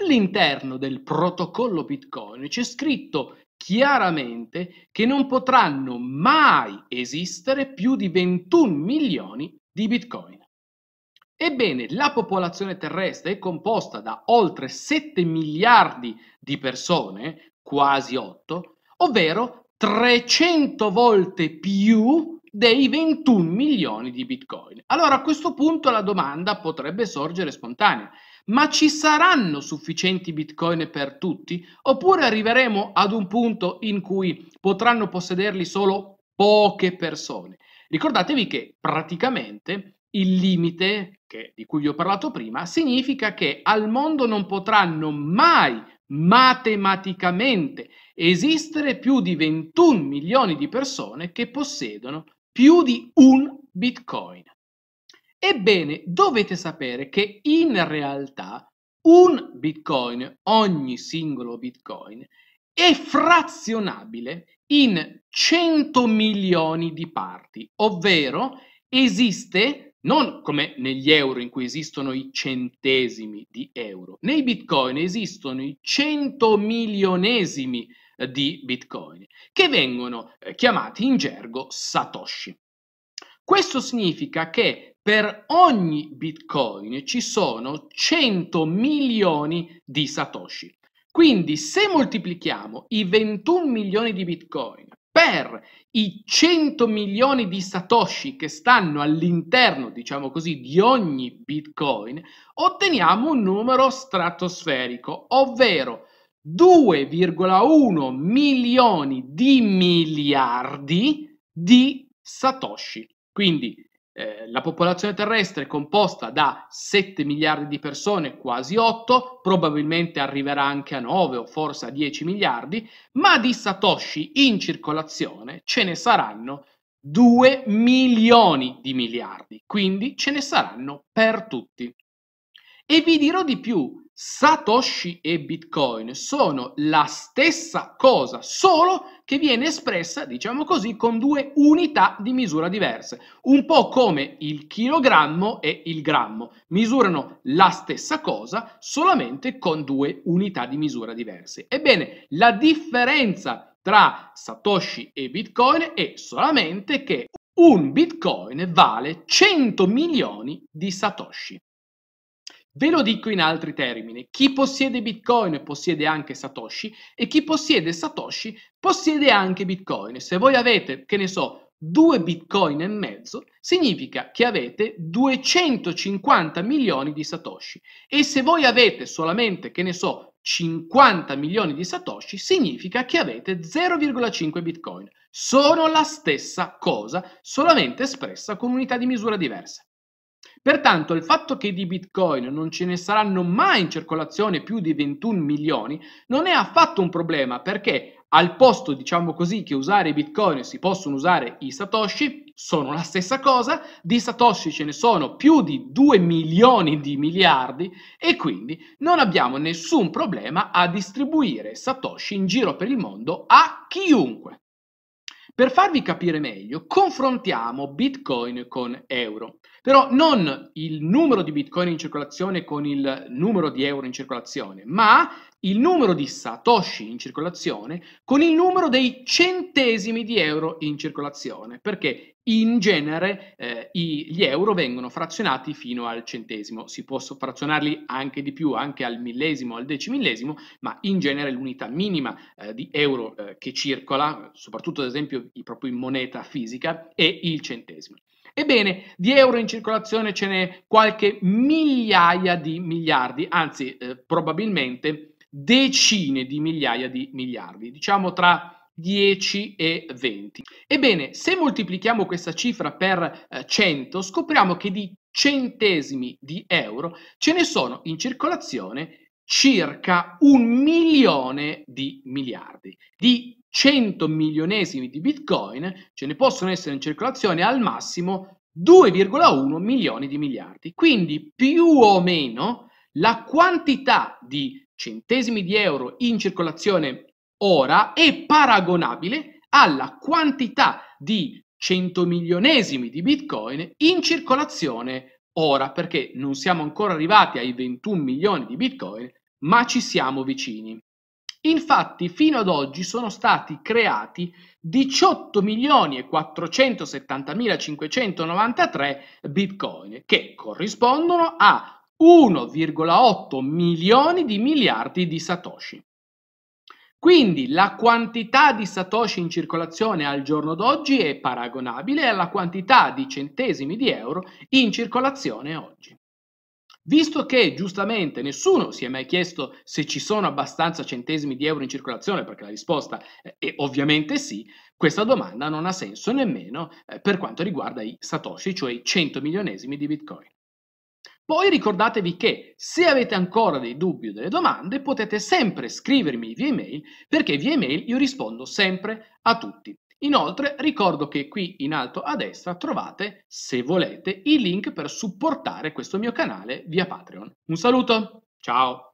all'interno del protocollo Bitcoin c'è scritto chiaramente che non potranno mai esistere più di 21 milioni di Bitcoin. Ebbene, la popolazione terrestre è composta da oltre 7 miliardi di persone, quasi 8, ovvero 300 volte più dei 21 milioni di Bitcoin. Allora a questo punto la domanda potrebbe sorgere spontanea. Ma ci saranno sufficienti Bitcoin per tutti? Oppure arriveremo ad un punto in cui potranno possederli solo poche persone? Ricordatevi che praticamente il limite, di cui vi ho parlato prima, significa che al mondo non potranno mai matematicamente esistere più di 21 milioni di persone che possiedono più di un Bitcoin. Ebbene, dovete sapere che in realtà un Bitcoin, ogni singolo Bitcoin, è frazionabile in 100 milioni di parti, ovvero esiste, non come negli euro in cui esistono i centesimi di euro, nei Bitcoin esistono i 100 milionesimi di Bitcoin, che vengono chiamati in gergo Satoshi. Questo significa che per ogni Bitcoin ci sono 100 milioni di Satoshi. Quindi se moltiplichiamo i 21 milioni di Bitcoin per i 100 milioni di Satoshi che stanno all'interno, diciamo così, di ogni Bitcoin, otteniamo un numero stratosferico, ovvero 2,1 milioni di miliardi di Satoshi. Quindi la popolazione terrestre è composta da 7 miliardi di persone, quasi 8, probabilmente arriverà anche a 9 o forse a 10 miliardi, ma di Satoshi in circolazione ce ne saranno 2 milioni di miliardi, quindi ce ne saranno per tutti. E vi dirò di più, Satoshi e Bitcoin sono la stessa cosa, solo che viene espressa, diciamo così, con due unità di misura diverse, un po' come il chilogrammo e il grammo, misurano la stessa cosa solamente con due unità di misura diverse. Ebbene, la differenza tra Satoshi e Bitcoin è solamente che un Bitcoin vale 100 milioni di Satoshi. Ve lo dico in altri termini, chi possiede Bitcoin possiede anche Satoshi e chi possiede Satoshi possiede anche Bitcoin. Se voi avete, che ne so, 2 Bitcoin e mezzo, significa che avete 250 milioni di Satoshi. E se voi avete solamente, che ne so, 50 milioni di Satoshi, significa che avete 0,5 Bitcoin. Sono la stessa cosa, solamente espressa con unità di misura diverse. Pertanto il fatto che di Bitcoin non ce ne saranno mai in circolazione più di 21 milioni non è affatto un problema, perché al posto, diciamo così, che usare i Bitcoin si possono usare i Satoshi, sono la stessa cosa, di Satoshi ce ne sono più di 2 milioni di miliardi e quindi non abbiamo nessun problema a distribuire Satoshi in giro per il mondo a chiunque. Per farvi capire meglio, confrontiamo Bitcoin con euro, però non il numero di Bitcoin in circolazione con il numero di euro in circolazione, ma il numero di Satoshi in circolazione con il numero dei centesimi di euro in circolazione, perché in genere gli euro vengono frazionati fino al centesimo, si possono frazionarli anche di più, anche al millesimo, al decimillesimo, ma in genere l'unità minima di euro che circola, soprattutto ad esempio proprio in moneta fisica, è il centesimo. Ebbene, di euro in circolazione ce n'è qualche migliaia di miliardi, anzi probabilmente decine di migliaia di miliardi, diciamo tra 10 e 20. Ebbene, se moltiplichiamo questa cifra per 100, scopriamo che di centesimi di euro ce ne sono in circolazione circa 1 milione di miliardi. Di 100 milionesimi di Bitcoin ce ne possono essere in circolazione al massimo 2,1 milioni di miliardi. Quindi più o meno la quantità di centesimi di euro in circolazione ora è paragonabile alla quantità di 100 milionesimi di Bitcoin in circolazione ora, perché non siamo ancora arrivati ai 21 milioni di Bitcoin, ma ci siamo vicini. Infatti, fino ad oggi sono stati creati 18.470.593 bitcoin, che corrispondono a 1,8 milioni di miliardi di Satoshi. Quindi la quantità di Satoshi in circolazione al giorno d'oggi è paragonabile alla quantità di centesimi di euro in circolazione oggi. Visto che giustamente nessuno si è mai chiesto se ci sono abbastanza centesimi di euro in circolazione, perché la risposta è ovviamente sì, questa domanda non ha senso nemmeno per quanto riguarda i Satoshi, cioè i 100 milionesimi di Bitcoin. Poi ricordatevi che se avete ancora dei dubbi o delle domande potete sempre scrivermi via email, perché via email io rispondo sempre a tutti. Inoltre ricordo che qui in alto a destra trovate, se volete, i link per supportare questo mio canale via Patreon. Un saluto, ciao!